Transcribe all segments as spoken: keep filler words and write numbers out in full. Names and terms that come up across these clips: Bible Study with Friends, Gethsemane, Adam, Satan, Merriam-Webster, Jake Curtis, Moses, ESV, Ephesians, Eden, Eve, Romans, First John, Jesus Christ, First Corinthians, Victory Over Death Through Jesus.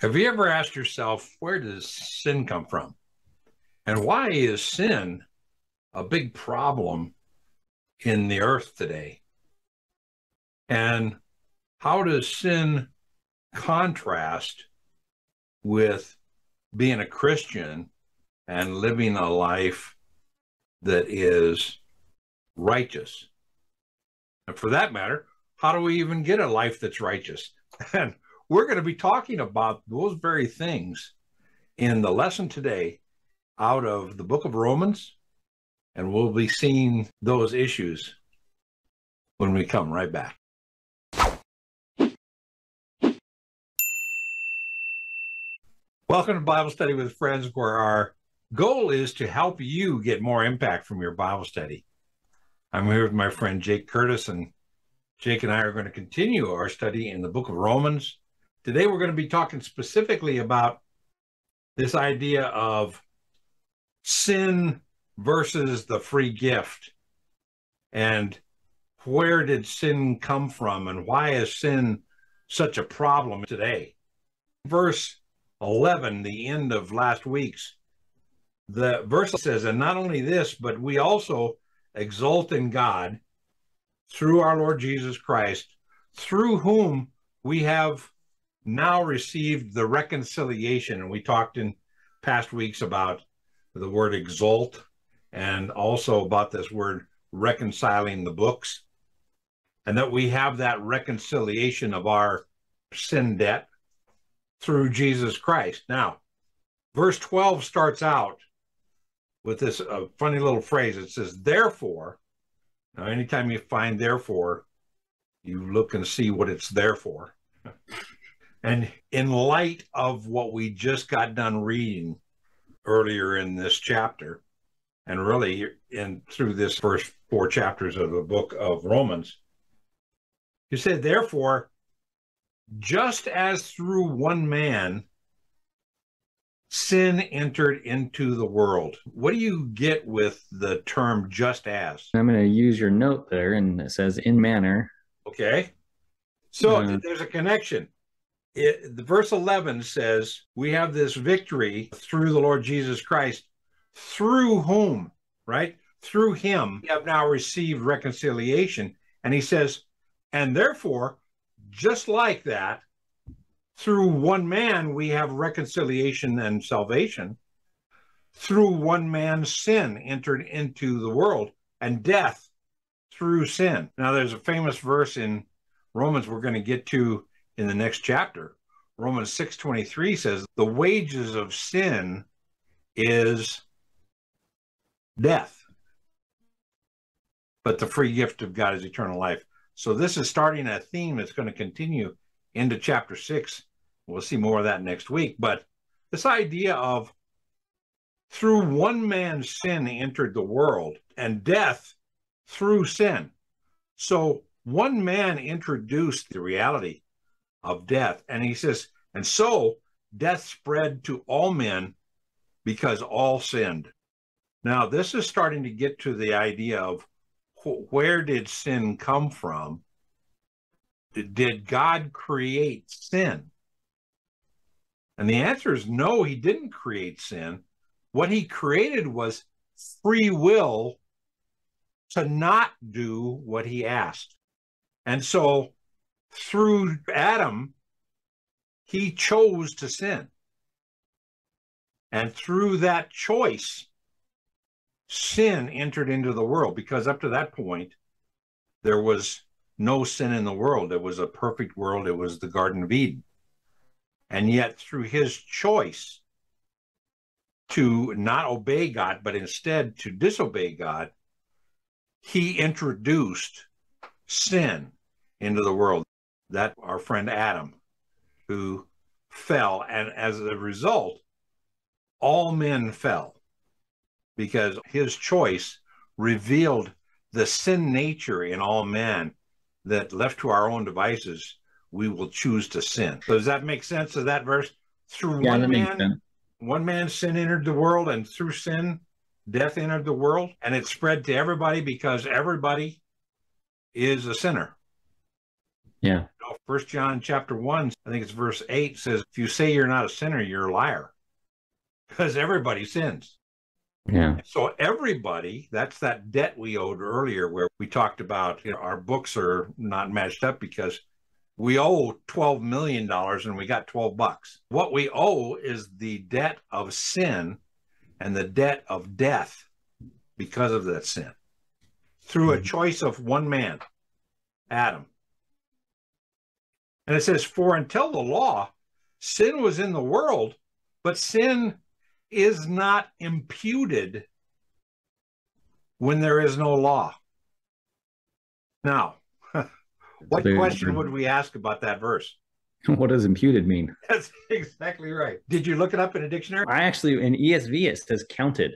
Have you ever asked yourself, where does sin come from? And why is sin a big problem in the earth today? And how does sin contrast with being a Christian and living a life that is righteous? And for that matter, how do we even get a life that's righteous? And we're going to be talking about those very things in the lesson today out of the book of Romans. And we'll be seeing those issues when we come right back. Welcome to Bible Study with Friends, where our goal is to help you get more impact from your Bible study. I'm here with my friend Jake Curtis, and Jake and I are going to continue our study in the book of Romans. Today we're going to be talking specifically about this idea of sin versus the free gift. And where did sin come from, and why is sin such a problem today? Verse eleven, the end of last week's, the verse says, and not only this, but we also exult in God through our Lord Jesus Christ, through whom we have now received the reconciliation. And we talked in past weeks about the word exult, and also about this word reconciling the books, and that we have that reconciliation of our sin debt through Jesus Christ. Now, verse twelve starts out with this uh, funny little phrase. It says, therefore. Now, anytime you find therefore, you look and see what it's there for. And in light of what we just got done reading earlier in this chapter, and really in through this first four chapters of the book of Romans, you say, therefore, just as through one man, sin entered into the world. What do you get with the term just as? I'm going to use your note there, and it says in manner. Okay. So uh, there's a connection. It, the verse eleven says, we have this victory through the Lord Jesus Christ, through whom, right? Through him, we have now received reconciliation. And he says, and therefore, just like that, through one man, we have reconciliation and salvation. Through one man, sin entered into the world, and death through sin. Now, there's a famous verse in Romans we're going to get to in the next chapter. Romans six twenty-three says, the wages of sin is death, but the free gift of God is eternal life. So this is starting a theme that's going to continue into chapter six. We'll see more of that next week. But this idea of through one man's sin entered the world, and death through sin. So one man introduced the reality of death. And he says, and so death spread to all men because all sinned. Now, this is starting to get to the idea of wh- where did sin come from? Did God create sin? And the answer is no, he didn't create sin. What he created was free will to not do what he asked. And so through Adam, he chose to sin. And through that choice, sin entered into the world, because up to that point, there was no sin in the world. It was a perfect world. It was the Garden of Eden. And yet through his choice to not obey God, but instead to disobey God, he introduced sin into the world. That our friend Adam, who fell. And as a result, all men fell, because his choice revealed the sin nature in all men, that left to our own devices, we will choose to sin. So does that make sense of that verse? Through yeah, one man, one man's sin entered the world, and through sin, death entered the world, and it spread to everybody because everybody is a sinner. Yeah. You know, First John chapter one, I think it's verse eight, says, if you say you're not a sinner, you're a liar, because everybody sins. Yeah. So everybody, that's that debt we owed earlier where we talked about, you know, our books are not matched up because we owe twelve million dollars and we got twelve bucks. What we owe is the debt of sin and the debt of death because of that sin through a choice of one man, Adam. And it says, for until the law, sin was in the world, but sin is not imputed when there is no law. Now, what question would we ask about that verse? What does imputed mean? That's exactly right. Did you look it up in a dictionary? I actually, in E S V, it says counted.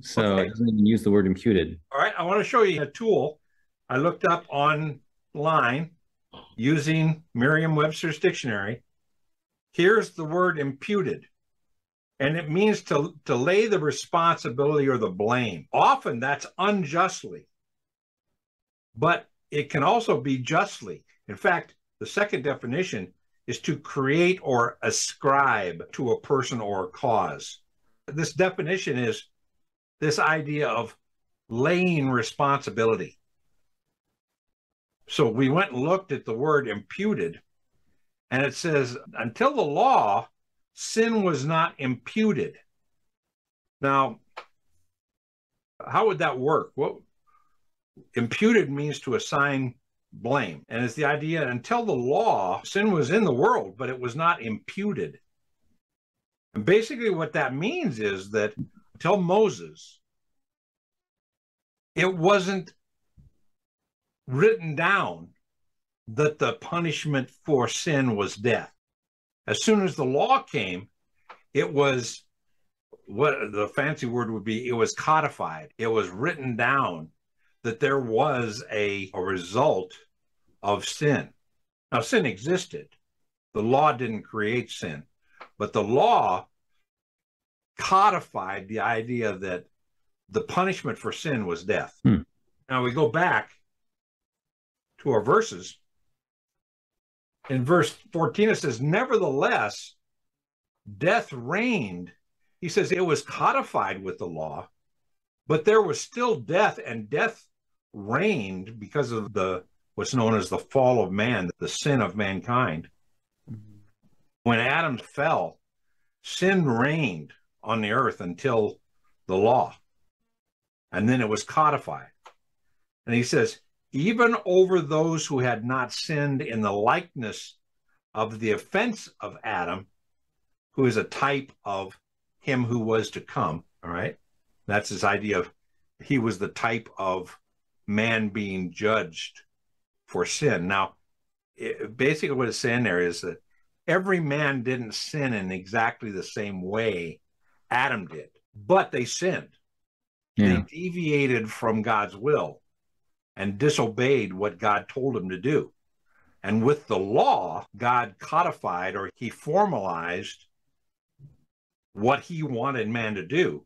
So okay. It doesn't even use the word imputed. All right. I want to show you a tool I looked up online using Merriam-Webster's dictionary. Here's the word imputed. And it means to, to lay the responsibility or the blame. Often that's unjustly, but it can also be justly. In fact, the second definition is to create or ascribe to a person or a cause. This definition is this idea of laying responsibility. So we went and looked at the word imputed, and it says, until the law, sin was not imputed. Now, how would that work? What imputed means to assign blame. And it's the idea, until the law, sin was in the world, but it was not imputed. And basically what that means is that until Moses, it wasn't written down that the punishment for sin was death. As soon as the law came, it was, what the fancy word would be, it was codified. It was written down that there was a, a result of sin. Now, sin existed. The law didn't create sin, but the law codified the idea that the punishment for sin was death. Hmm. Now, we go back to our verses. In verse fourteen, it says, nevertheless, death reigned. He says it was codified with the law, but there was still death, and death reigned because of the what's known as the fall of man, the sin of mankind. Mm-hmm. When Adam fell, sin reigned on the earth until the law, and then it was codified. And he says, even over those who had not sinned in the likeness of the offense of Adam, who is a type of him who was to come, all right? That's this idea of he was the type of man being judged for sin. Now, it, basically what it's saying there is that every man didn't sin in exactly the same way Adam did, but they sinned. Yeah. They deviated from God's will and disobeyed what God told him to do. And with the law, God codified, or he formalized, what he wanted man to do.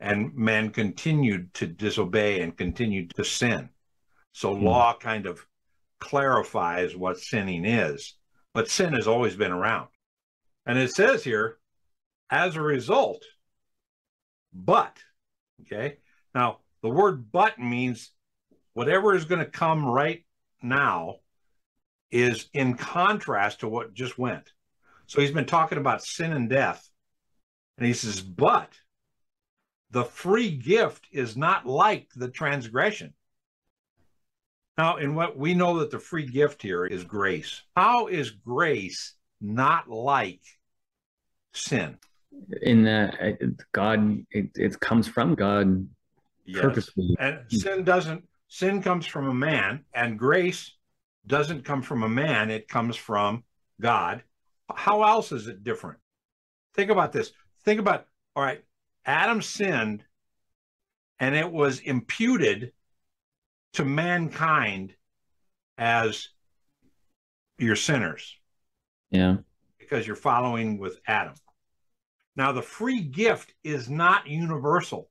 And man continued to disobey and continued to sin. So mm-hmm. Law kind of clarifies what sinning is, but sin has always been around. And it says here, as a result, but, okay? Now, the word but means whatever is going to come right now is in contrast to what just went. So he's been talking about sin and death. And he says, but the free gift is not like the transgression. Now, in what we know that the free gift here is grace. How is grace not like sin? In that God, it, it comes from God purposely. Yes. And sin doesn't. Sin comes from a man, and grace doesn't come from a man. It comes from God. How else is it different? Think about this. Think about, all right, Adam sinned, and it was imputed to mankind as you're sinners. Yeah. Because you're following with Adam. Now, the free gift is not universal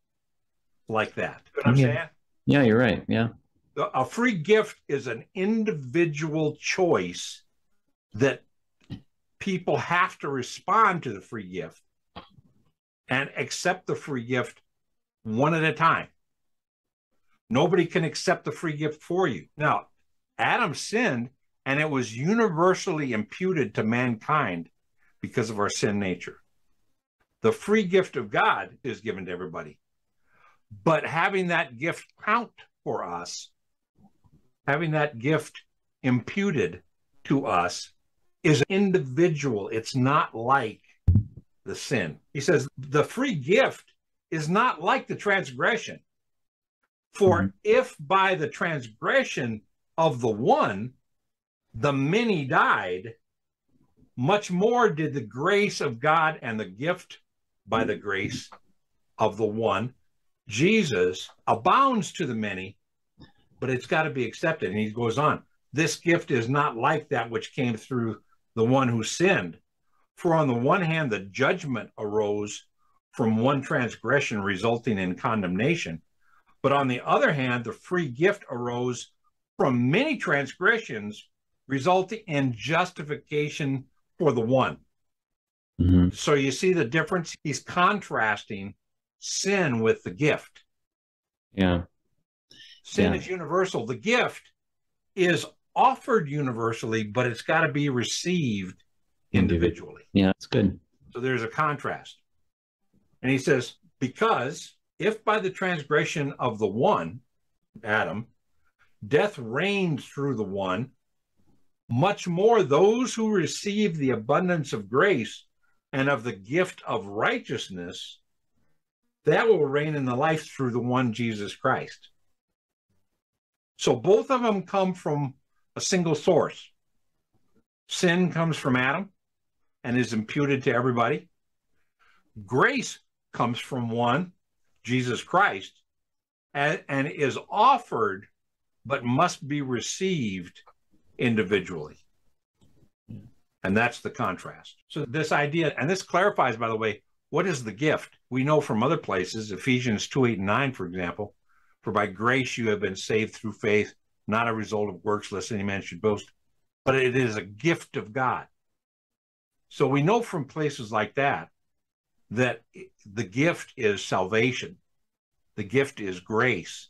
like that. You know what I'm yeah. saying? Yeah, you're right. Yeah. a free gift is an individual choice that people have to respond to the free gift and accept the free gift one at a time. Nobody can accept the free gift for you. Now, Adam sinned, and it was universally imputed to mankind because of our sin nature. The free gift of God is given to everybody. But having that gift count for us, having that gift imputed to us, is individual. It's not like the sin. He says the free gift is not like the transgression. For mm-hmm. if by the transgression of the one, the many died, much more did the grace of God and the gift by the grace of the one, Jesus, abounds to the many, but it's got to be accepted. And he goes on, this gift is not like that which came through the one who sinned. For on the one hand, the judgment arose from one transgression resulting in condemnation. But on the other hand, the free gift arose from many transgressions resulting in justification for the one. Mm-hmm. So you see the difference? He's contrasting sin with the gift. Yeah. Sin yeah. is universal. The gift is offered universally, but it's got to be received individually. Yeah, that's good. So there's a contrast. And he says, because if by the transgression of the one, Adam, death reigned through the one, much more those who receive the abundance of grace and of the gift of righteousness, that will reign in the life through the one Jesus Christ. So both of them come from a single source. Sin comes from Adam and is imputed to everybody. Grace comes from one, Jesus Christ, and, and is offered but must be received individually. And that's the contrast. So this idea, and this clarifies, by the way, what is the gift? We know from other places, Ephesians two, eight, and nine, for example, for by grace you have been saved through faith, not a result of works, lest any man should boast, but it is a gift of God. So we know from places like that, that the gift is salvation. The gift is grace.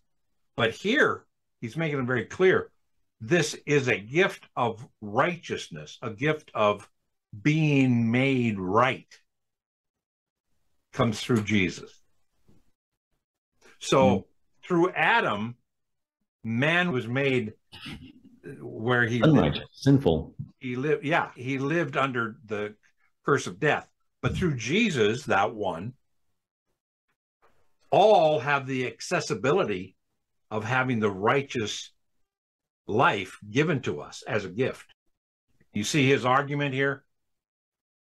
But here, he's making it very clear, this is a gift of righteousness, a gift of being made right, comes through Jesus. So mm-hmm. through Adam, man was made where he lived. Sinful. He lived, yeah, he lived under the curse of death. But through Jesus, that one, all have the accessibility of having the righteous life given to us as a gift. You see his argument here?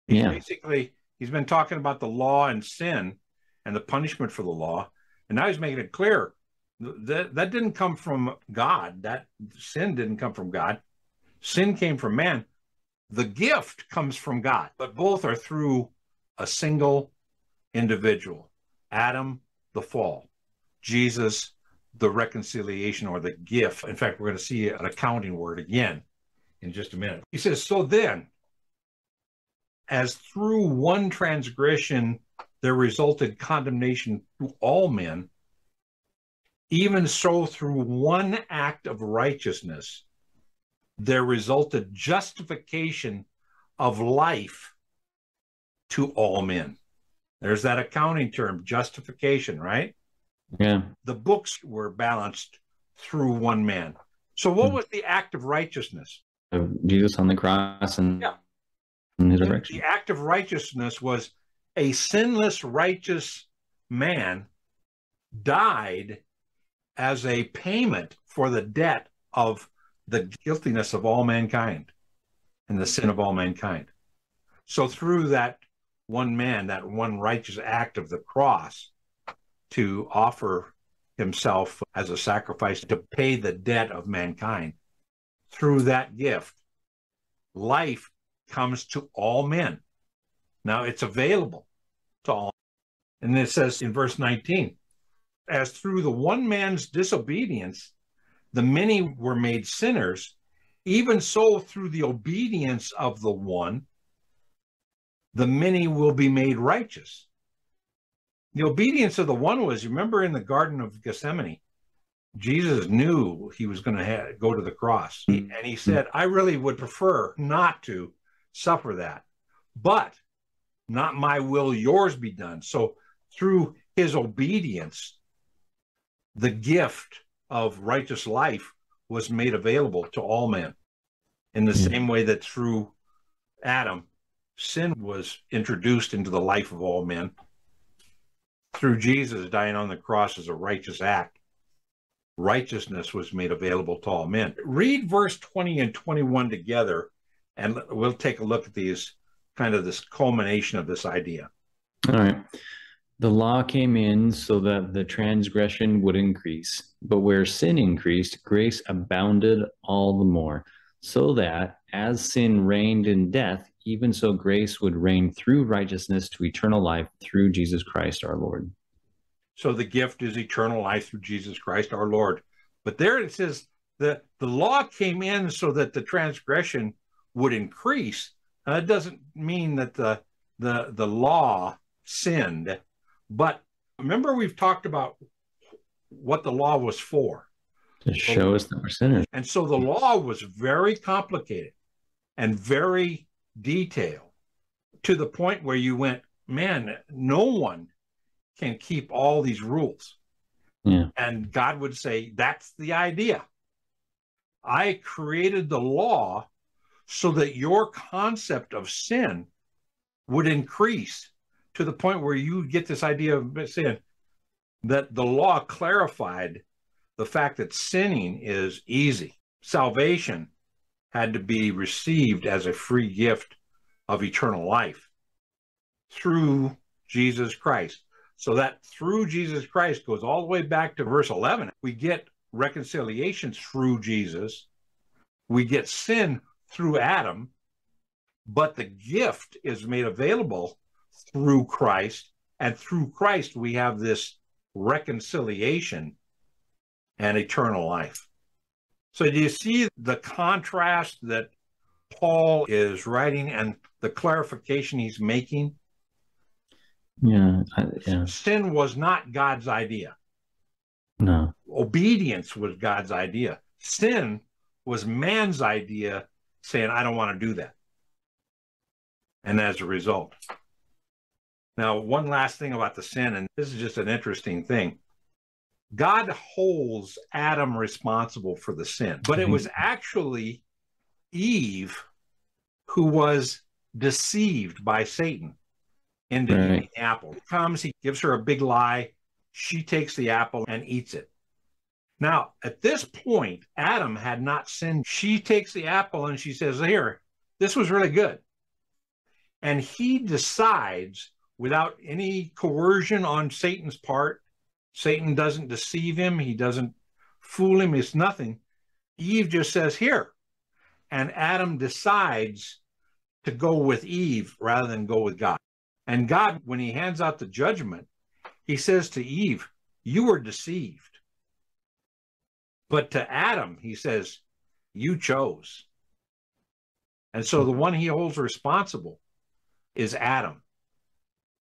He's yeah. Basically, he's been talking about the law and sin and the punishment for the law. And now he's making it clear that that didn't come from God. That sin didn't come from God. Sin came from man. The gift comes from God, but both are through a single individual. Adam, the fall. Jesus, the reconciliation or the gift. In fact, we're going to see an accounting word again in just a minute. He says, so then, as through one transgression there resulted condemnation to all men, even so through one act of righteousness there resulted justification of life to all men. There's that accounting term, justification, right? Yeah. The books were balanced through one man. So what mm. was the act of righteousness? Of Jesus on the cross and yeah. in his resurrection. The act of righteousness was a sinless, righteous man died as a payment for the debt of the guiltiness of all mankind and the sin of all mankind. So through that one man, that one righteous act of the cross, to offer himself as a sacrifice to pay the debt of mankind. Through that gift, life comes to all men. Now it's available to all. And it says in verse nineteen, as through the one man's disobedience, the many were made sinners, even so through the obedience of the one, the many will be made righteous. The obedience of the one was, remember in the Garden of Gethsemane, Jesus knew he was going to go to the cross. And he said, I really would prefer not to suffer that, but not my will, yours be done. So through his obedience, the gift of righteous life was made available to all men. In the same way that through Adam, sin was introduced into the life of all men, through Jesus dying on the cross as a righteous act, righteousness was made available to all men. Read verse twenty and twenty-one together, and we'll take a look at these, kind of this culmination of this idea. All right. The law came in so that the transgression would increase, but where sin increased, grace abounded all the more, so that as sin reigned in death, even so grace would reign through righteousness to eternal life through Jesus Christ our Lord. So the gift is eternal life through Jesus Christ our Lord. But there it says that the law came in so that the transgression would increase. Now, it doesn't mean that the, the, the law sinned, but remember we've talked about what the law was for. To show us that we're sinners. And so the law was very complicated and very detailed, to the point where you went, man, no one can keep all these rules. Yeah. And God would say, that's the idea. I created the law so that your concept of sin would increase to the point where you get this idea of sin, that the law clarified the fact that sinning is easy. Salvation had to be received as a free gift of eternal life through Jesus Christ. So that through Jesus Christ goes all the way back to verse eleven. We get reconciliation through Jesus. We get sin through Adam, but the gift is made available through Christ. And through Christ, we have this reconciliation and eternal life. So do you see the contrast that Paul is writing and the clarification he's making? Yeah, I, yeah. Sin was not God's idea. No. Obedience was God's idea. Sin was man's idea, saying, I don't want to do that. And as a result. Now, one last thing about the sin, and this is just an interesting thing. God holds Adam responsible for the sin, but it was actually Eve who was deceived by Satan into right. eating the apple. He comes, he gives her a big lie. She takes the apple and eats it. Now, at this point, Adam had not sinned. She takes the apple and she says, here, this was really good. And he decides, without any coercion on Satan's part, Satan doesn't deceive him. He doesn't fool him. It's nothing. Eve just says, here. And Adam decides to go with Eve rather than go with God. And God, when he hands out the judgment, he says to Eve, you were deceived. But to Adam, he says, you chose. And so the one he holds responsible is Adam,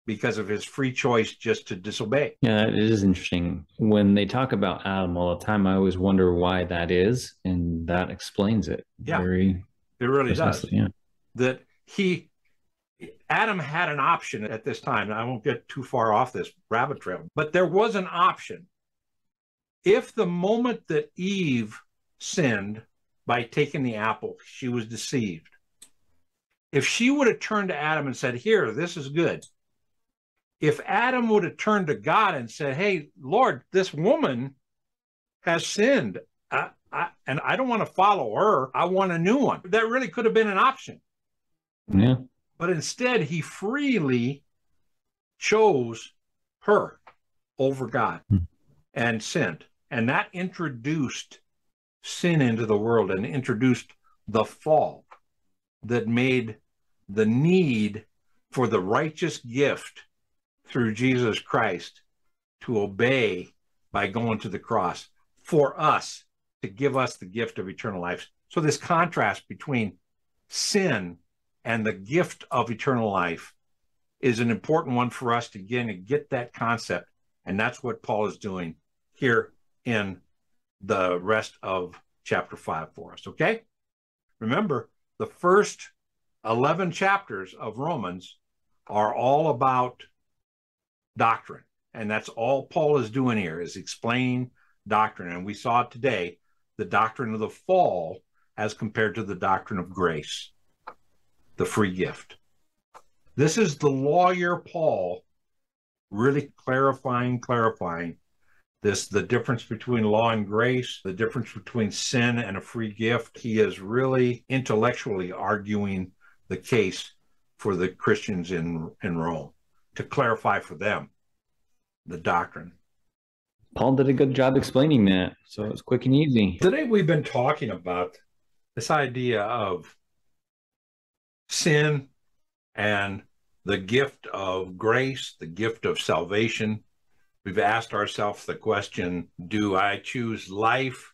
because of his free choice just to disobey. Yeah, it is interesting. When they talk about Adam all the time, I always wonder why that is, and that explains it. Yeah, very it really precisely. does. Yeah. That he, Adam had an option at this time. I won't get too far off this rabbit trail, but there was an option. If the moment that Eve sinned by taking the apple, she was deceived. If she would have turned to Adam and said, here, this is good. If Adam would have turned to God and said, hey, Lord, this woman has sinned, I, I, and I don't want to follow her. I want a new one. That really could have been an option. Yeah. But instead, he freely chose her over God mm. and sinned. And that introduced sin into the world and introduced the fall that made the need for the righteous gift through Jesus Christ to obey by going to the cross for us to give us the gift of eternal life. So this contrast between sin and the gift of eternal life is an important one for us to again to get that concept. And that's what Paul is doing here in the rest of chapter five for us, okay? Remember, the first eleven chapters of Romans are all about doctrine. And that's all Paul is doing here, is explaining doctrine. And we saw today the doctrine of the fall as compared to the doctrine of grace, the free gift. This is the lawyer Paul really clarifying, clarifying this, the difference between law and grace, the difference between sin and a free gift. He is really intellectually arguing the case for the Christians in, in Rome to clarify for them the doctrine. Paul did a good job explaining that, so it was quick and easy. Today we've been talking about this idea of sin and the gift of grace, the gift of salvation. We've asked ourselves the question, do I choose life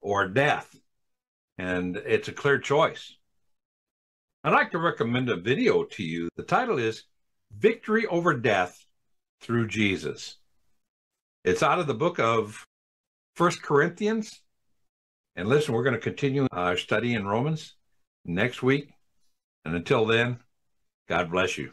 or death? And it's a clear choice. I'd like to recommend a video to you. The title is Victory Over Death Through Jesus. It's out of the book of First Corinthians. And listen, we're going to continue our study in Romans next week. And until then, God bless you.